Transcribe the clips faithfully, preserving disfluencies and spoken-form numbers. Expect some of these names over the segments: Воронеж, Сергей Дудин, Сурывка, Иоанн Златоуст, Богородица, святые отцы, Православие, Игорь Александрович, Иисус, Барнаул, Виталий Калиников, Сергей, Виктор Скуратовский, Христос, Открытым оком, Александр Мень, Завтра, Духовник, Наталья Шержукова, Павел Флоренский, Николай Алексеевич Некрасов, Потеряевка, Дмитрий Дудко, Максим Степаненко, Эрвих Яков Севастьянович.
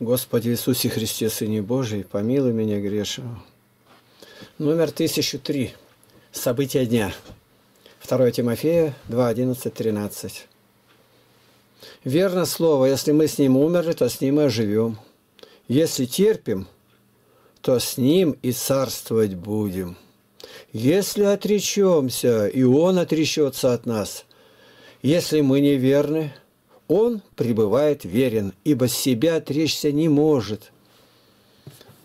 Господи Иисусе Христе, Сыне Божий, помилуй меня грешного. Номер тысяча три. События дня. второе Тимофея, два, одиннадцать, тринадцать. Верно слово, если мы с ним умерли, то с ним и оживем. Если терпим, то с ним и царствовать будем. Если отречемся, и он отречется от нас. Если мы неверны, он пребывает верен, ибо себя отречься не может.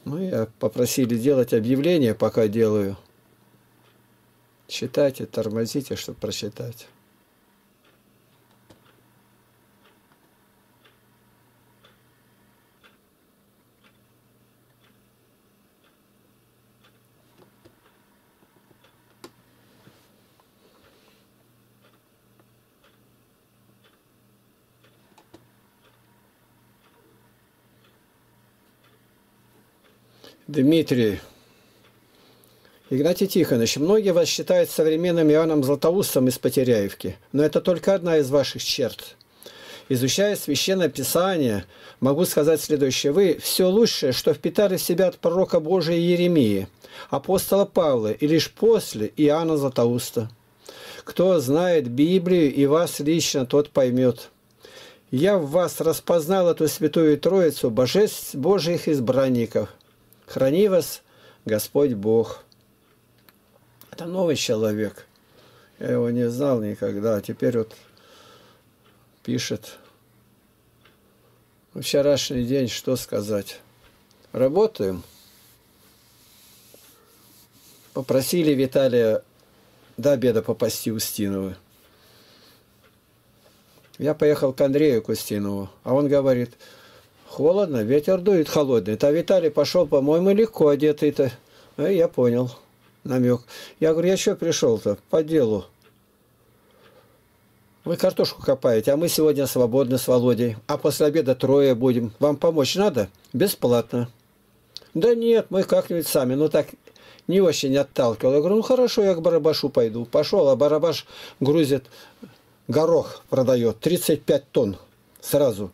Мы попросили делать объявление, пока делаю. Читайте, тормозите, чтобы прочитать. Дмитрий. Игнатий Тихонович, многие вас считают современным Иоанном Златоустом из Потеряевки, но это только одна из ваших черт. Изучая Священное Писание, могу сказать следующее. Вы все лучшее, что впитали в себя от пророка Божия Иеремии, апостола Павла и лишь после Иоанна Златоуста. Кто знает Библию и вас лично, тот поймет. Я в вас распознал эту святую Троицу, божеств Божьих избранников. Храни вас, Господь Бог. Это новый человек. Я его не знал никогда. А теперь вот пишет. Вчерашний день, что сказать. Работаем. Попросили Виталия до обеда попасти Устинову. Я поехал к Андрею Кустинову. А он говорит... Холодно, ветер дует холодный. А Виталий пошел, по-моему, легко одетый-то. И я понял намек. Я говорю, я что пришел-то? По делу. Вы картошку копаете, а мы сегодня свободны с Володей. А после обеда трое будем. Вам помочь надо? Бесплатно. Да нет, мы как-нибудь сами. Ну так не очень отталкивал. Я говорю, ну хорошо, я к барабашу пойду. Пошел, а барабаш грузит горох, продает. тридцать пять тонн сразу.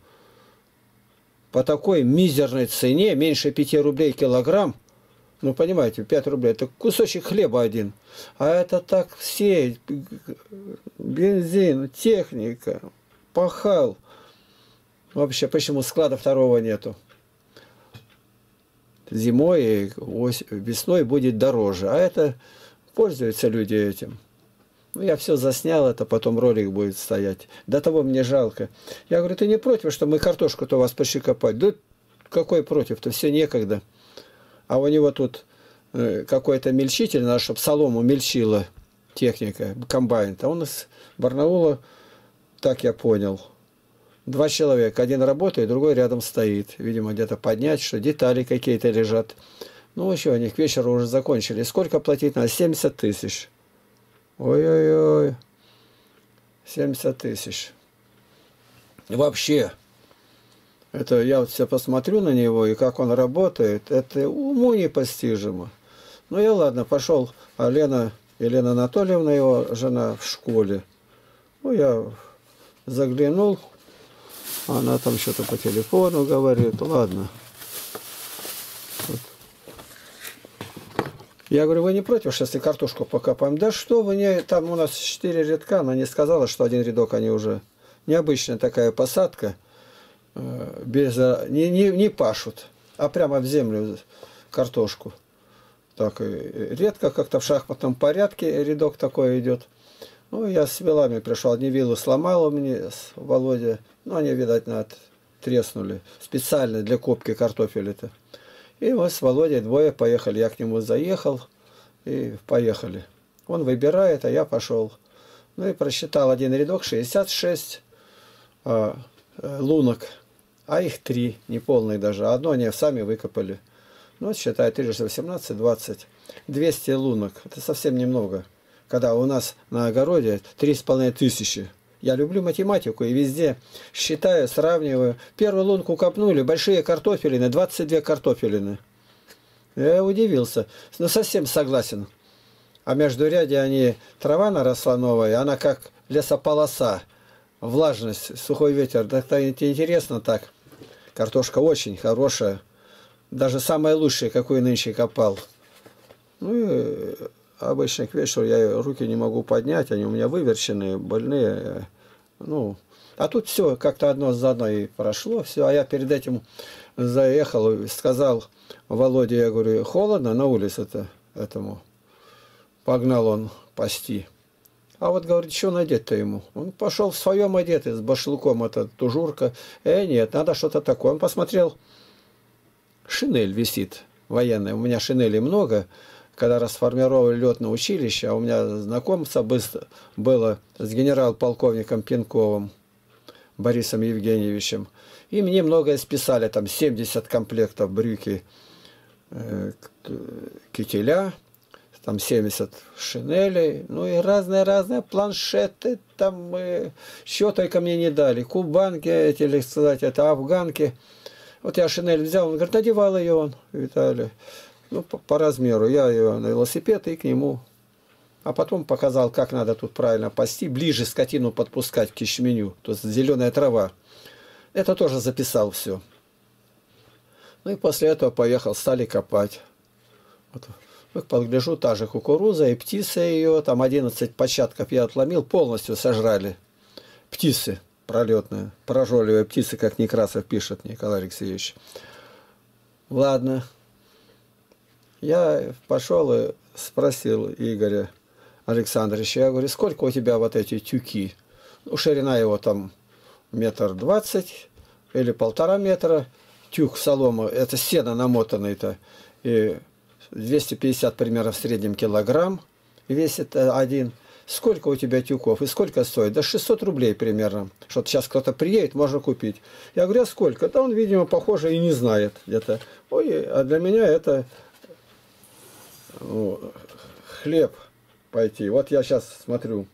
По такой мизерной цене, меньше пяти рублей килограмм, ну, понимаете, пять рублей, это кусочек хлеба один. А это так все, бензин, техника, пахал. Вообще, почему склада второго нету? Зимой и весной будет дороже. А это, пользуются люди этим. Ну, я все заснял, это потом ролик будет стоять. До того мне жалко. Я говорю, ты не против, что мы картошку-то у вас пошли копать? Да какой против-то? Все некогда. А у него тут какой-то мельчитель, надо, чтобы солому мельчила техника, комбайн. А он из Барнаула, так я понял, два человека. Один работает, другой рядом стоит. Видимо, где-то поднять, что детали какие-то лежат. Ну, еще они к вечеру уже закончили. Сколько платить надо? семьдесят тысяч. Ой-ой-ой, семьдесят тысяч. И вообще, это я вот все посмотрю на него и как он работает, это уму непостижимо. Ну я ладно, пошел, а Лена, Елена Анатольевна, его жена, в школе. Ну я заглянул, она там что-то по телефону говорит, ладно. Вот. Я говорю, вы не против, если картошку покопаем? Да что вы, не, там у нас четыре рядка, она не сказала, что один рядок, они уже... Необычная такая посадка, э, без, не, не, не пашут, а прямо в землю картошку. Так редко, как-то в шахматном порядке рядок такой идет. Ну, я с вилами пришел, одни вилы сломал у меня, с Володя, ну, они, видать, над треснули, специально для копки картофеля-то. И мы с Володей двое поехали. Я к нему заехал и поехали. Он выбирает, а я пошел. Ну и просчитал один рядок, шестьдесят шесть э, лунок, а их три, неполные даже. Одно они сами выкопали. Ну, считай, три, восемнадцать, двадцать. двести лунок. Это совсем немного. Когда у нас на огороде три с половиной тысячи. Я люблю математику и везде считаю, сравниваю. Первую лунку копнули, большие картофелины, двадцать две картофелины. Я удивился, но совсем согласен. А между ряде они, трава наросла новая, она как лесополоса, влажность, сухой ветер. Так-то интересно так. Картошка очень хорошая. Даже самая лучшая, какую нынче копал. Ну и обычно к вечеру я руки не могу поднять. Они у меня выверченные, больные. Ну, а тут все как-то одно за одно и прошло. Все. А я перед этим заехал и сказал Володе, я говорю, холодно на улице-то этому. Погнал он пасти. А вот, говорит, что надеть-то ему? Он пошел в своем одетый, с башлыком, эта тужурка. Э, нет, надо что-то такое. Он посмотрел, шинель висит военная. У меня шинелей много. Когда расформировали летное училище, а у меня знакомца быстро было с генерал-полковником Пинковым Борисом Евгеньевичем. И мне многое списали. Там семьдесят комплектов брюки, э, кителя, там семьдесят шинелей, ну и разные-разные планшеты, там и... что только мне не дали. Кубанки эти, или сказать, это афганки. Вот я шинель взял, он говорит, надевал ее он, Виталий, ну по, по размеру. Я ее на велосипед и к нему. А потом показал, как надо тут правильно пасти, ближе скотину подпускать к кишменю, то есть зеленая трава. Это тоже записал все. Ну и после этого поехал, стали копать. Вот. Подгляжу, та же кукуруза и птица ее. Там одиннадцать початков я отломил, полностью сожрали. Птицы пролетные, прожорливые птицы, как Некрасов пишет Николай Алексеевич. Ладно. Я пошел и спросил Игоря Александровича. Я говорю, сколько у тебя вот эти тюки? Ну, ширина его там метр двадцать или полтора метра. Тюк солома, это сено намотанный-то. И... двести пятьдесят примеров в среднем килограмм весит один. Сколько у тебя тюков и сколько стоит? Да шестьсот рублей примерно. Что-то сейчас кто-то приедет, можно купить. Я говорю, а сколько? Да он, видимо, похоже и не знает где-то. Ой, а для меня это ну, хлеб пойти. Вот я сейчас смотрю.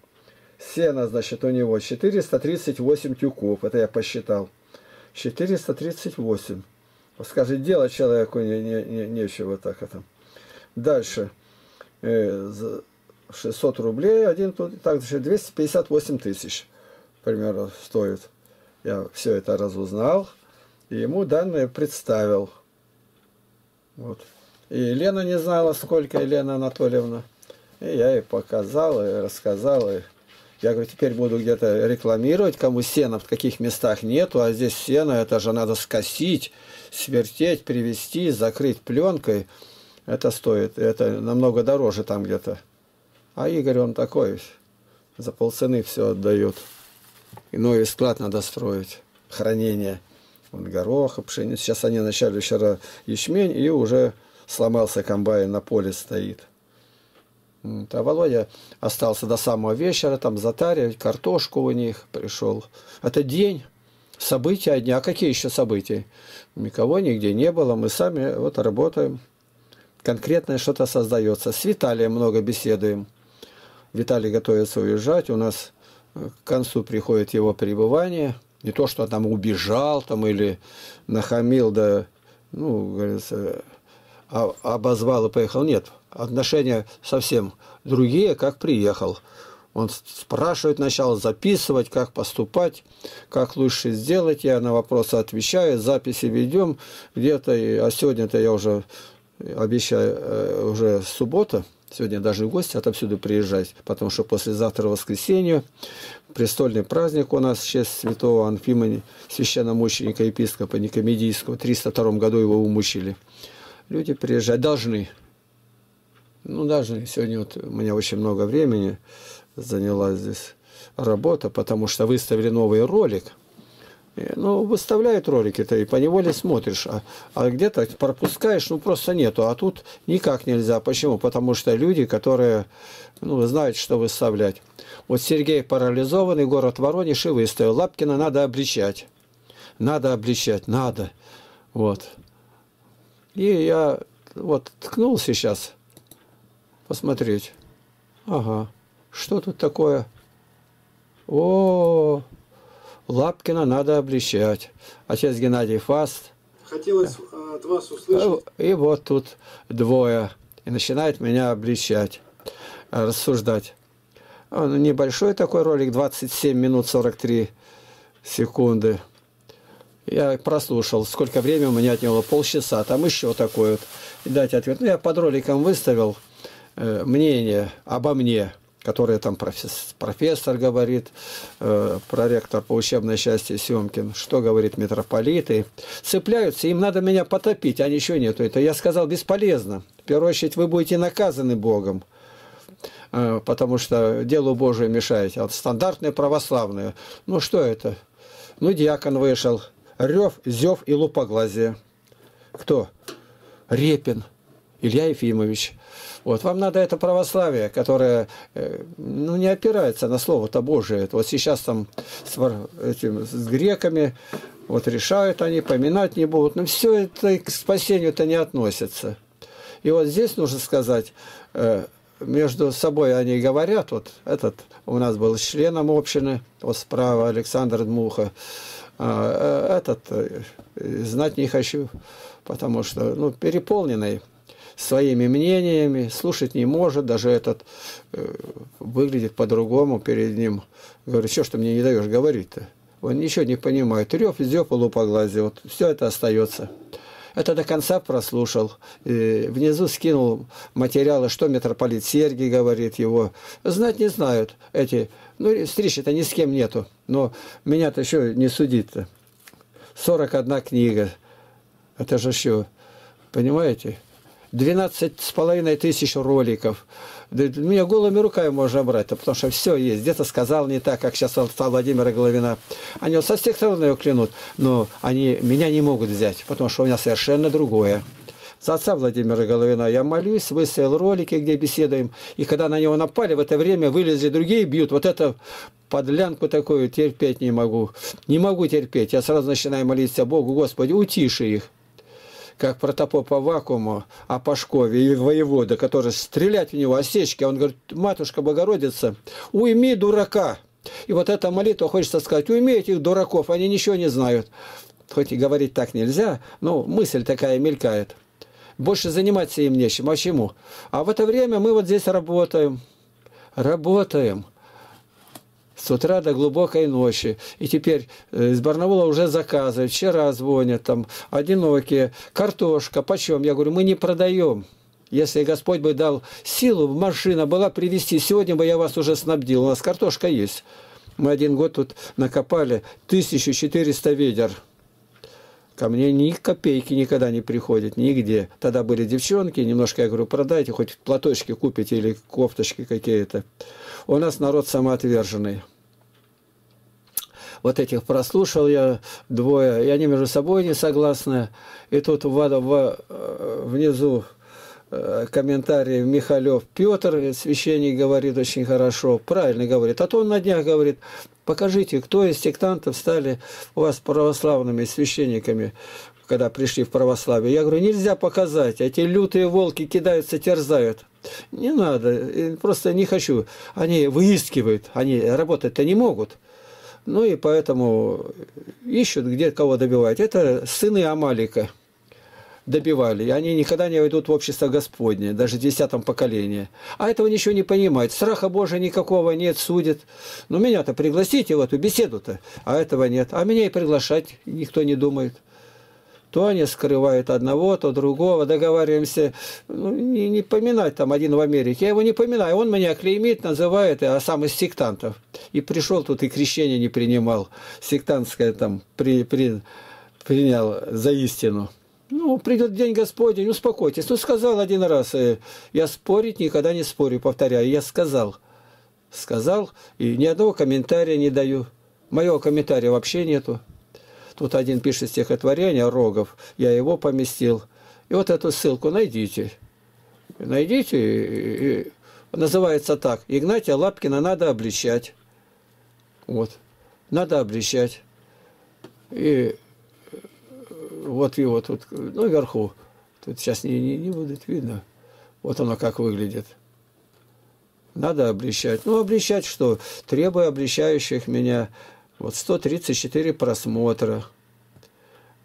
Сено, значит, у него четыреста тридцать восемь тюков. Это я посчитал. четыреста тридцать восемь. Скажи, делать человеку не, не, не, нечего так это. Дальше шестьсот рублей один тут, так двести пятьдесят восемь тысяч примерно стоит. Я все это разузнал и ему данные представил. Вот. И Елена не знала, сколько, Елена Анатольевна. И я ей показал, и рассказал. И я говорю, теперь буду где-то рекламировать, кому сена в каких местах нету, а здесь сено, это же надо скосить, свертеть, привезти, закрыть пленкой. Это стоит, это намного дороже там где-то. А Игорь, он такой, за полцены все отдает. И новый склад надо строить, хранение. Вот горох, пшеница. Сейчас они начали вчера ячмень, и уже сломался комбайн, на поле стоит. А Володя остался до самого вечера, там затаривать картошку у них пришел. Это день. События дня. А какие еще события? Никого нигде не было. Мы сами вот работаем. Конкретное что-то создается. С Виталием много беседуем. Виталий готовится уезжать. У нас к концу приходит его пребывание. Не то, что там убежал там, или нахамил, да, ну, говорится, обозвал и поехал. Нет. Отношения совсем другие, как приехал. Он спрашивает сначала, записывать, как поступать, как лучше сделать. Я на вопросы отвечаю, записи ведем где-то. А сегодня-то я уже обещаю, уже суббота. Сегодня даже гости отовсюду приезжать, потому что послезавтра воскресенье. Престольный праздник у нас в честь святого Анфима, священномученика епископа Никомедийского. В триста втором году его умучили. Люди приезжать должны. Ну, даже сегодня вот у меня очень много времени заняла здесь работа, потому что выставили новый ролик. Ну, выставляют ролики-то, и поневоле смотришь, а, а где-то пропускаешь, ну, просто нету. А тут никак нельзя. Почему? Потому что люди, которые, ну, знают, что выставлять. Вот Сергей парализованный, город Воронеж, и выставил. Лапкина надо обличать. Надо обличать, надо. Вот. И я вот ткнул сейчас посмотреть. Ага. Что тут такое? О, Лапкина надо обличать. Отец Геннадий Фаст. Хотелось от вас услышать. И вот тут двое. И начинает меня обличать, рассуждать. Небольшой такой ролик, двадцать семь минут сорок три секунды. Я прослушал, сколько времени у меня отняло, полчаса, там еще такое вот. И дать ответ. Ну, я под роликом выставил э, мнение обо мне, которое там профессор, профессор говорит, э, проректор по учебной части Семкин, что говорит митрополиты. Цепляются, им надо меня потопить, а ничего нету. Это я сказал бесполезно. В первую очередь вы будете наказаны Богом, э, потому что делу Божию мешаете. Вот стандартные православные. Ну что это? Ну диакон вышел. Рев, зев и лупоглазие. Кто? Репин. Илья Ефимович. Вот. Вам надо это православие, которое ну, не опирается на слово-то Божие. Вот сейчас там с, этим, с греками вот решают они, поминать не будут. Но все это к спасению-то не относится. И вот здесь нужно сказать, между собой они говорят, вот этот у нас был членом общины, вот справа Александр Дмуха, а этот знать не хочу, потому что ну, переполненный своими мнениями, слушать не может, даже этот э, выглядит по-другому перед ним. Говорю, что ж ты мне не даешь говорить-то? Он ничего не понимает. Рев, зев, полупоглазие, вот все это остается. Это до конца прослушал. И внизу скинул материалы, что митрополит Сергей говорит его. Знать не знают эти. Ну, встречи-то ни с кем нету. Но меня-то еще не судит-то. сорок одна книга. Это же еще, понимаете? двенадцать с половиной тысяч роликов. Меня голыми руками можно брать-то, потому что все есть. Где-то сказал не так, как сейчас стал Владимира Головина. Они вот со всех сторон его клянут, но они меня не могут взять, потому что у меня совершенно другое. За отца Владимира Головина я молюсь, выставил ролики, где беседуем. И когда на него напали, в это время вылезли другие, бьют. Вот это подлянку такую терпеть не могу. Не могу терпеть. Я сразу начинаю молиться Богу, Господи, утиши их. Как протопоп по вакууму о Пашкове и воевода, который стрелять в него, осечки. Он говорит, матушка Богородица, уйми дурака. И вот эта молитва, хочется сказать, уйми этих дураков, они ничего не знают. Хоть и говорить так нельзя, но мысль такая мелькает. Больше заниматься им нечем. А чему? А в это время мы вот здесь работаем. Работаем. С утра до глубокой ночи. И теперь из Барнаула уже заказы. Вчера звонят, там, одинокие. Картошка, почем? Я говорю, мы не продаем. Если Господь бы дал силу, машина была привезти, сегодня бы я вас уже снабдил. У нас картошка есть. Мы один год тут накопали тысячу четыреста ведер. Ко мне ни копейки никогда не приходит, нигде. Тогда были девчонки, немножко, я говорю, продайте, хоть платочки купите или кофточки какие-то. У нас народ самоотверженный. Вот этих прослушал я двое, и они между собой не согласны. И тут внизу комментарии Михалев Петр, священник, говорит очень хорошо, правильно говорит. А то он на днях говорит, покажите, кто из сектантов стали у вас православными священниками, когда пришли в православие. Я говорю, нельзя показать, эти лютые волки кидаются, терзают. Не надо, просто не хочу. Они выискивают, они работать-то не могут. Ну и поэтому ищут, где кого добивать. Это сыны Амалика. Добивали. Они никогда не войдут в общество Господне, даже в десятом поколении. А этого ничего не понимает. Страха Божия никакого нет, судит. Ну, меня-то пригласите в эту беседу-то, а этого нет. А меня и приглашать никто не думает. То они скрывают одного, то другого. Договариваемся, ну, не, не поминать там один в Америке. Я его не поминаю. Он меня клеймит, называет, а сам из сектантов. И пришел тут и крещение не принимал. Сектантское там при, при, принял за истину. Ну, придет день Господень, успокойтесь. Ну, сказал один раз, я спорить никогда не спорю, повторяю. Я сказал, сказал, и ни одного комментария не даю. Моего комментария вообще нету. Тут один пишет стихотворение, Рогов, я его поместил. И вот эту ссылку найдите. Найдите, и называется так, Игнатия Лапкина надо обличать. Вот, надо обличать. И... Вот его тут, ну, вверху. Тут сейчас не, не, не будет видно. Вот оно как выглядит. Надо обличать. Ну, обличать что? Требую обличающих меня. Вот сто тридцать четыре просмотра.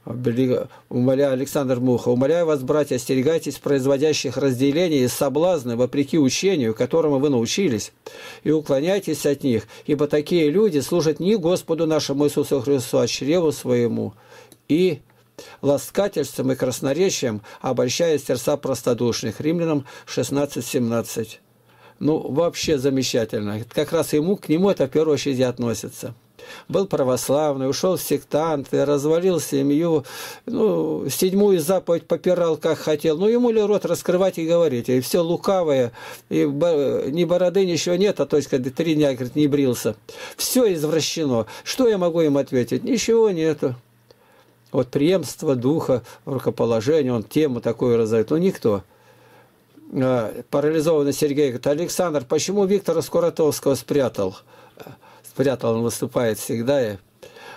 Умоляю, Александр Муха, умоляю вас, братья, остерегайтесь производящих разделений и соблазны вопреки учению, которому вы научились, и уклоняйтесь от них, ибо такие люди служат не Господу нашему Иисусу Христу, а чреву своему. и ласкательством и красноречием обольщая сердца простодушных. Римлянам шестнадцать семнадцать. Ну, вообще замечательно. Как раз ему, к нему это в первую очередь относится. Был православный, ушел в сектанты, развалил семью, ну, седьмую заповедь попирал, как хотел. Ну, ему ли рот раскрывать и говорить? И все лукавое, и ни бороды, ничего нет, а то есть, когда три дня, говорит, не брился. Все извращено. Что я могу им ответить? Ничего нету. Вот преемство духа, рукоположение, он тему такую разовьет. Ну, никто. Парализованный Сергей говорит: Александр, почему Виктора Скуратовского спрятал? Спрятал, он выступает всегда. И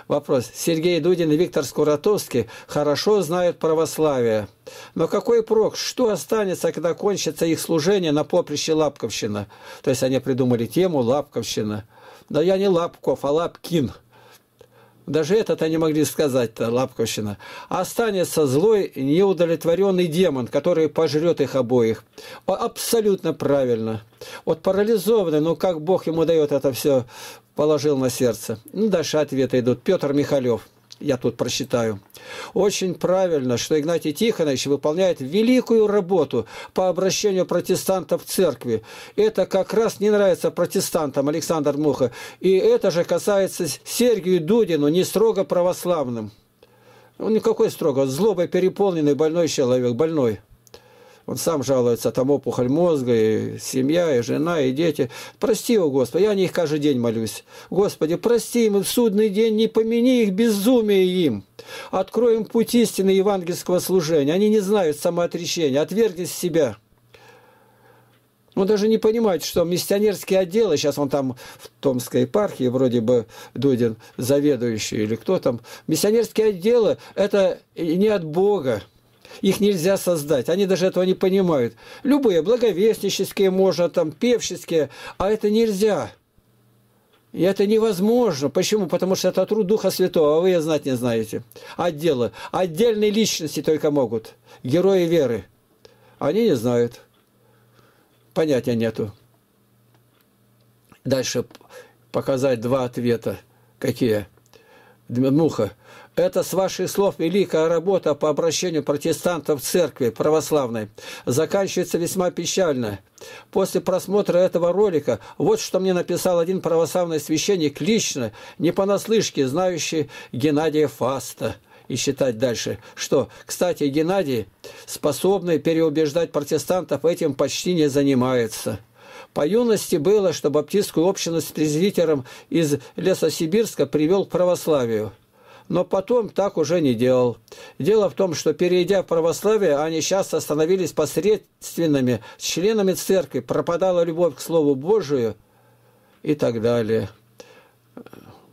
вопрос. Сергей Дудин и Виктор Скуратовский хорошо знают православие. Но какой прок? Что останется, когда кончится их служение на поприще Лапковщина? То есть они придумали тему Лапковщина. Но я не Лапков, а Лапкин. Даже это-то не могли сказать-то, Лапковщина. Останется злой, неудовлетворенный демон, который пожрет их обоих. Абсолютно правильно. Вот парализованный, ну как Бог ему дает это все, положил на сердце. Ну, дальше ответы идут. Петр Михалев, я тут прочитаю. Очень правильно, что Игнатий Тихонович выполняет великую работу по обращению протестантов в церкви. Это как раз не нравится протестантам, Александр Дмуха. И это же касается Сергею Дудину, не строго православным. Он никакой строго, злобой переполненный больной человек, больной. Он сам жалуется, там опухоль мозга, и семья, и жена, и дети. Прости его, Господи, я о них каждый день молюсь. Господи, прости им, и в судный день не помяни их безумие им. Открой им путь истины евангельского служения. Они не знают самоотречения, отвергнись себя. Он даже не понимает, что миссионерские отделы, сейчас он там в Томской епархии, вроде бы Дудин, заведующий или кто там, миссионерские отделы, это не от Бога. Их нельзя создать, они даже этого не понимают. Любые, благовестнические, можно, там, певческие, а это нельзя. И это невозможно. Почему? Потому что это труд Духа Святого, а вы ее знать не знаете. Отделы. Отдельные личности только могут. Герои веры. Они не знают. Понятия нету. Дальше показать два ответа. Какие? Дмуха. Это, с ваших слов, великая работа по обращению протестантов в церкви православной заканчивается весьма печально. После просмотра этого ролика вот что мне написал один православный священник лично, не понаслышке, знающий Геннадия Фаста. И считать дальше, что, кстати, Геннадий, способный переубеждать протестантов, этим почти не занимается. По юности было, что баптистскую общину с пресвитером из Лесосибирска привел к православию. Но потом так уже не делал. Дело в том, что, перейдя в православие, они часто становились посредственными членами церкви, пропадала любовь к Слову Божию и так далее.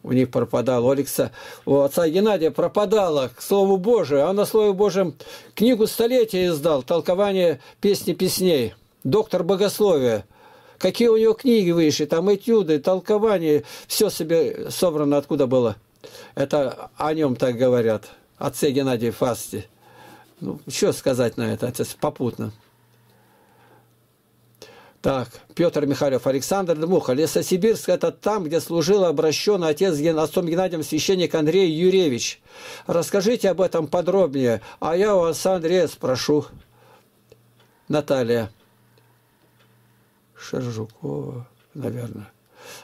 У них пропадало, у, Алекса, у отца Геннадия пропадало к Слову Божию. Он на Слове Божьем книгу столетия издал, толкование песни песней, доктор богословия. Какие у него книги вышли, там этюды, толкования, все себе собрано откуда было. Это о нем так говорят, отце Геннадия Фасте. Ну, что сказать на это, отец, попутно. Так, Петр Михалев, Александр Дмуха. Лесосибирск – это там, где служил обращенный отец отцом Геннадием священник Андрей Юрьевич. Расскажите об этом подробнее, а я у отца Андрея спрошу. Наталья Шержукова, наверное.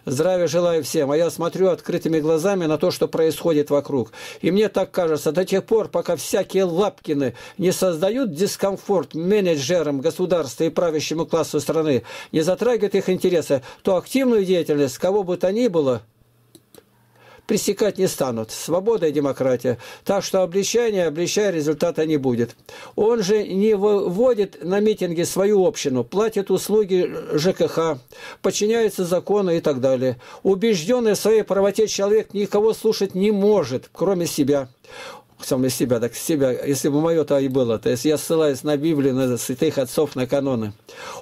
Здравия желаю всем, а я смотрю открытыми глазами на то, что происходит вокруг. И мне так кажется, до тех пор, пока всякие Лапкины не создают дискомфорт менеджерам государства и правящему классу страны, не затрагивают их интересы, то активную деятельность, кого бы то ни было, пресекать не станут. Свобода и демократия. Так что обличание, обличая, результата не будет. Он же не выводит на митинги свою общину, платит услуги ЖКХ, подчиняется закону и так далее. Убежденный в своей правоте человек никого слушать не может, кроме себя. Сам из себя, так себя, если бы мое-то и было, то есть я ссылаюсь на Библию, на святых отцов, на каноны.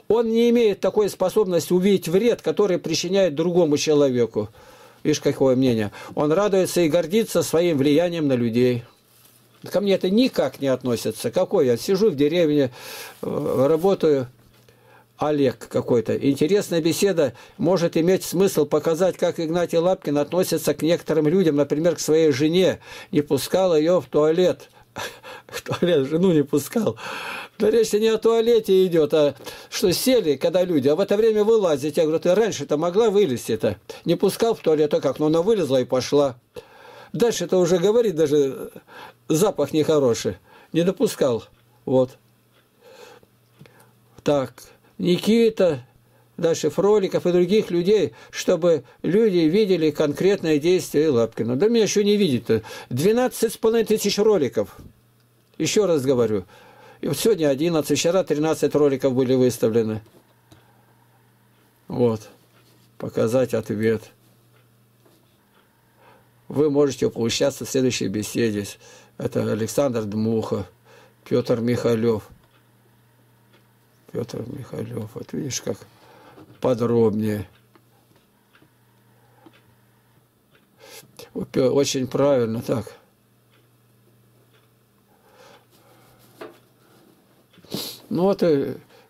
Он не имеет такой способности увидеть вред, который причиняет другому человеку. Видишь, какое мнение. Он радуется и гордится своим влиянием на людей. Ко мне это никак не относится. Какой я? Сижу в деревне, работаю. Олег какой-то. Интересная беседа может иметь смысл показать, как Игнатий Лапкин относится к некоторым людям, например, к своей жене. Не пускал ее в туалет. В туалет жену не пускал. Да речь не о туалете идет, а что сели, когда люди, а в это время вылазить. Я говорю, ты раньше-то могла вылезти-то. Не пускал в туалет, а как? Ну, она вылезла и пошла. Дальше-то уже говорит, даже запах нехороший. Не допускал. Вот. Так. Никита, дальше Фроликов и других людей, чтобы люди видели конкретное действие Лапкина. Да меня еще не видит-то. двенадцать с половиной тысяч роликов. Еще раз говорю. И вот сегодня одиннадцать, вчера тринадцать роликов были выставлены. Вот. Показать ответ. Вы можете поучаствовать в следующей беседе. Это Александр Дмуха, Петр Михалев. Петр Михалев, вот видишь, как подробнее. Очень правильно так. Ну вот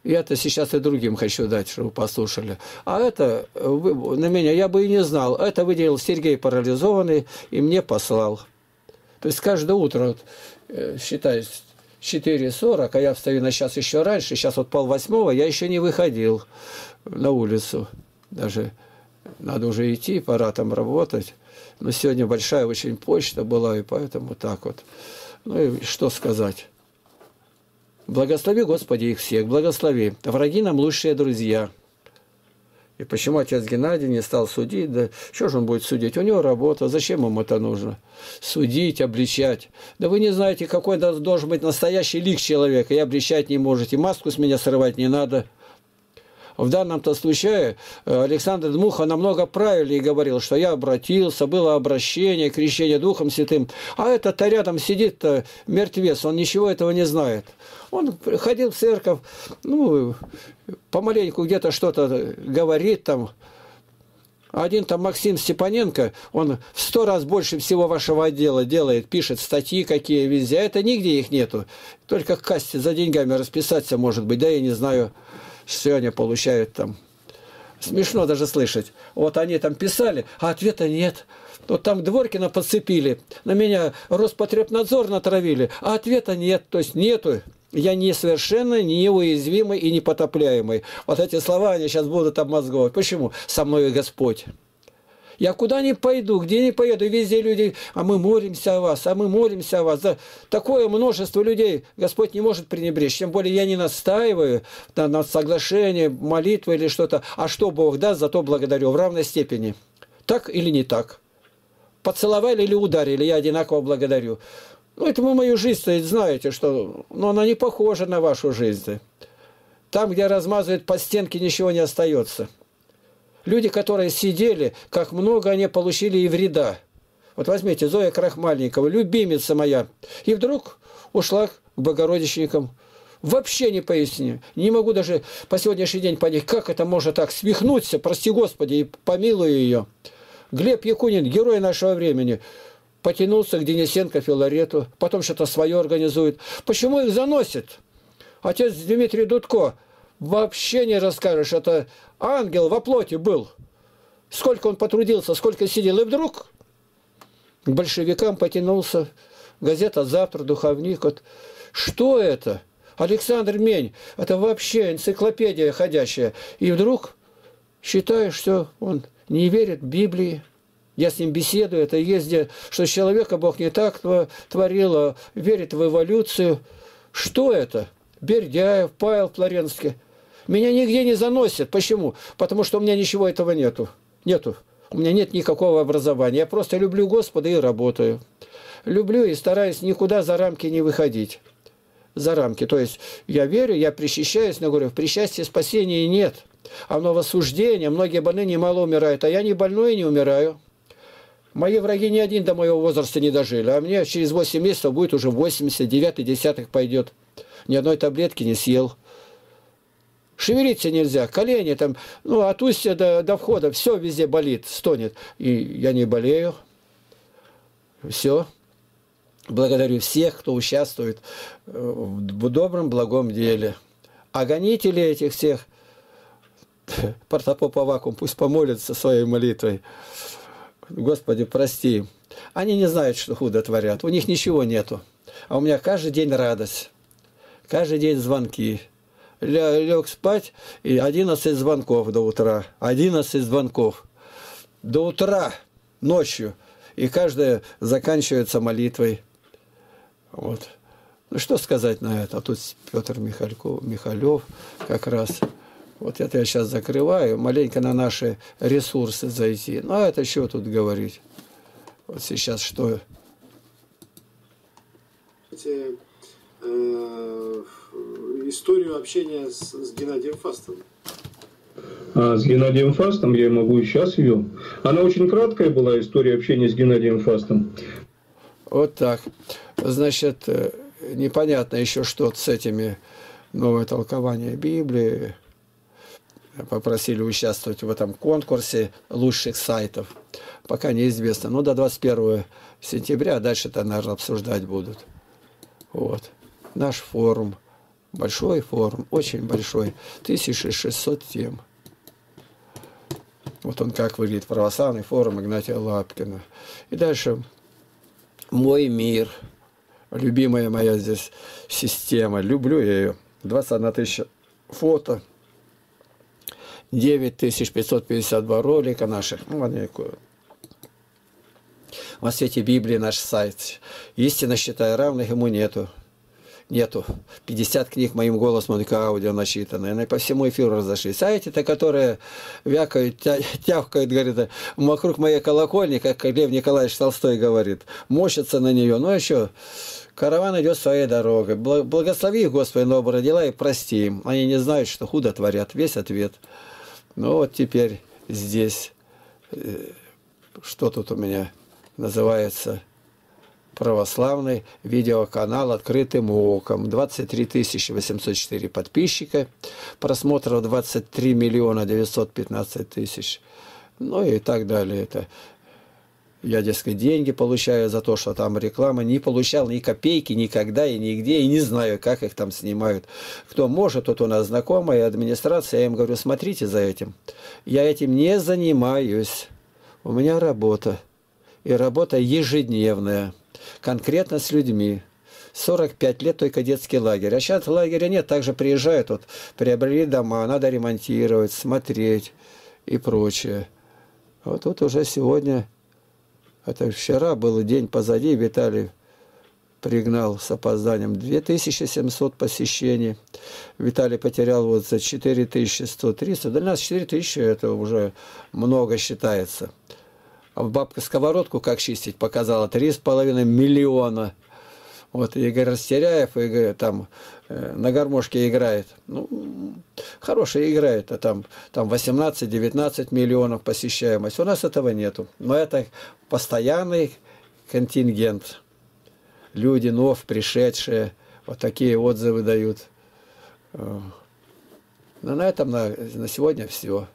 я-то сейчас и другим хочу дать, чтобы послушали. А это на меня я бы и не знал. Это выделил Сергей парализованный и мне послал. То есть каждое утро, вот, считай, четыре сорок, а я встаю на час еще раньше, сейчас вот полвосьмого, я еще не выходил на улицу. Даже надо уже идти, пора там работать. Но сегодня большая очень почта была, и поэтому так вот. Ну и что сказать? Благослови, Господи, их всех, благослови. Враги нам лучшие друзья. И почему отец Геннадий не стал судить? Да что же он будет судить? У него работа. Зачем ему это нужно? Судить, обличать. Да вы не знаете, какой должен быть настоящий лик человека. И обличать не можете. Маску с меня срывать не надо. В данном-то случае Александр Дмуха намного правильнее говорил, что я обратился, было обращение, крещение Духом Святым. А этот-то рядом сидит-то мертвец, он ничего этого не знает. Он ходил в церковь, ну, помаленьку где-то что-то говорит там. Один там Максим Степаненко, он в сто раз больше всего вашего отдела делает, пишет статьи какие везде. А это нигде их нету. Только в кассе за деньгами расписаться, может быть, да я не знаю. Сегодня получают там. Смешно даже слышать. Вот они там писали, а ответа нет. Вот там Дворкина подцепили. На меня Роспотребнадзор натравили, а ответа нет. То есть нету. Я несовершенно, неуязвимый и непотопляемый. Вот эти слова они сейчас будут обмозговывать. Почему? Со мной Господь. Я куда ни пойду, где ни поеду, везде люди, а мы молимся о вас, а мы молимся о вас. Да, такое множество людей Господь не может пренебречь. Тем более я не настаиваю на, на соглашение, молитвы или что-то. А что Бог даст, зато благодарю в равной степени. Так или не так? Поцеловали или ударили, я одинаково благодарю. Ну, это вы мою жизнь-то знаете, что... Но она не похожа на вашу жизнь. Там, где размазывают по стенке, ничего не остается. Люди, которые сидели, как много они получили и вреда. Вот возьмите, Зоя Крахмальникова, любимица моя. И вдруг ушла к богородичникам. Вообще не поясню. Не могу даже по сегодняшний день понять, как это можно так свихнуться, прости Господи, и помилуй ее. Глеб Якунин, герой нашего времени, потянулся к Денисенко, Филарету, потом что-то свое организует. Почему их заносит? Отец Дмитрий Дудко. Вообще не расскажешь, это ангел во плоти был. Сколько он потрудился, сколько сидел. И вдруг к большевикам потянулся. Газета «Завтра», «Духовник». Вот. Что это? Александр Мень. Это вообще энциклопедия ходящая. И вдруг считаешь, что он не верит Библии. Я с ним беседую. Это езде, что человека Бог не так творил, а верит в эволюцию. Что это? Бердяев, Павел Флоренский. Меня нигде не заносят. Почему? Потому что у меня ничего этого нету. Нету. У меня нет никакого образования. Я просто люблю Господа и работаю. Люблю и стараюсь никуда за рамки не выходить. За рамки. То есть я верю, я причащаюсь, но говорю, в причастии спасения нет. А в новосуждении многие больные немало умирают. А я не больной и не умираю. Мои враги ни один до моего возраста не дожили. А мне через восемь месяцев будет уже восемьдесят девять десятых пойдет. Ни одной таблетки не съел. Шевелиться нельзя, колени там, ну, от устья до, до входа, все везде болит, стонет. И я не болею. Все. Благодарю всех, кто участвует в добром, благом деле. А гонители этих всех, протопопа Авакум, пусть помолятся своей молитвой. Господи, прости. Они не знают, что худо творят. У них ничего нету. А у меня каждый день радость. Каждый день звонки. Лег спать, и одиннадцать звонков до утра. одиннадцать звонков. До утра, ночью. И каждая заканчивается молитвой. Вот. Ну, что сказать на это? А тут Петр Михальков, Михалев как раз. Вот это я сейчас закрываю. Маленько на наши ресурсы зайти. Ну, а это что тут говорить? Вот сейчас что? Хотя, э, историю общения с, с Геннадием Фастом. А с Геннадием Фастом я могу и сейчас ее. Она очень краткая была, история общения с Геннадием Фастом. Вот так. Значит, непонятно еще что с этими новое толкование Библии. Попросили участвовать в этом конкурсе лучших сайтов. Пока неизвестно. Ну, до двадцать первого сентября, а дальше-то, наверное, обсуждать будут. Вот. Наш форум. Большой форум. Очень большой. тысяча шестьсот тем. Вот он как выглядит. Православный форум Игнатия Лапкина. И дальше «Мой мир». Любимая моя здесь система. Люблю я ее. двадцать одна тысяча фото. девять тысяч пятьсот пятьдесят два ролика наших. Ну, они... Во свете Библии наш сайт. Истинно считая равных, ему нету. Нету. пятьдесят книг моим голосом, только аудио начитаны. Они по всему эфиру разошлись. А эти-то, которые вякают, тя тявкают, говорят, вокруг моей колокольни, как Лев Николаевич Толстой говорит, мощатся на нее. Ну, еще караван идет своей дорогой. Благослови их, Господи, добрые дела и прости им. Они не знают, что худо творят. Весь ответ. Ну, вот теперь здесь, что тут у меня называется... Православный видеоканал «Открытым оком». двадцать три тысячи восемьсот четыре подписчика, просмотров двадцать три миллиона девятьсот пятнадцать тысяч. Ну и так далее. Это я, дескать, деньги получаю за то, что там реклама. Не получал ни копейки никогда и нигде. И не знаю, как их там снимают. Кто может, тот у нас знакомая администрация. Я им говорю, смотрите за этим. Я этим не занимаюсь. У меня работа. И работа ежедневная. Конкретно с людьми. сорок пять лет только детский лагерь. А сейчас лагеря нет. Также приезжают, вот, приобрели дома, надо ремонтировать, смотреть и прочее. Вот тут уже сегодня, это вчера был день позади, Виталий пригнал с опозданием две тысячи семьсот посещений. Виталий потерял вот за четыре тысячи сто — триста. Для нас четыре тысячи это уже много считается. Бабка сковородку как чистить показала, три с половиной миллиона. Вот Игорь Растеряев, Игорь, там э, на гармошке играет. Ну, хорошая играет, а там, там восемнадцать-девятнадцать миллионов посещаемость. У нас этого нету. Но это постоянный контингент. Люди, нов, пришедшие, вот такие отзывы дают. Но на этом на, на сегодня все.